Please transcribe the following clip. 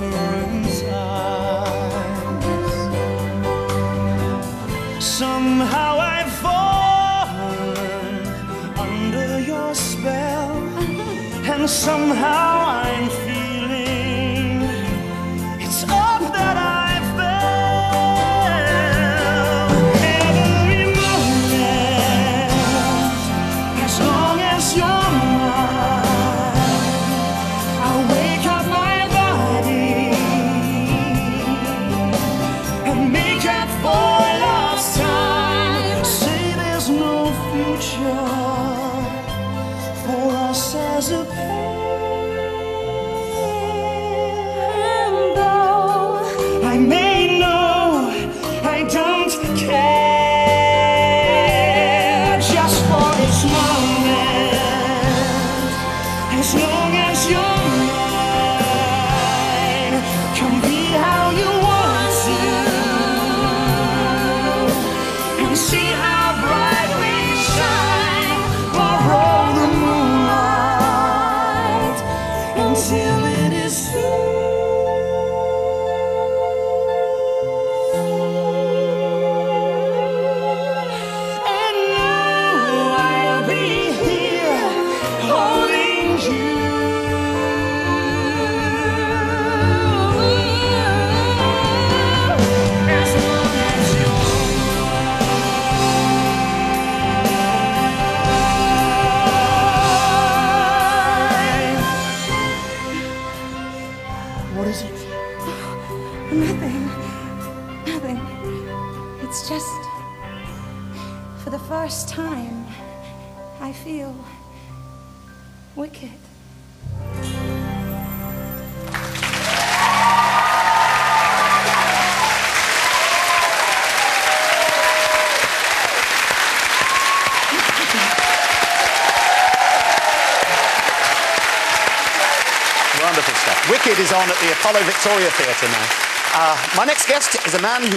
different size. Somehow I've fallen under your spell, and somehow I'm feeling it's all that I felt. Every moment, as long as you're mine, I'll wake up my body and make up for lost time. Say there's no future for us as a pair. As long as you're mine, can be how you want to, and see how bright we shine, borrow the moonlight until it is through. What is it? Nothing. Nothing. It's just, for the first time, I feel wicked. Wonderful stuff. Wicked is on at the Apollo Victoria Theatre now. My next guest is a man who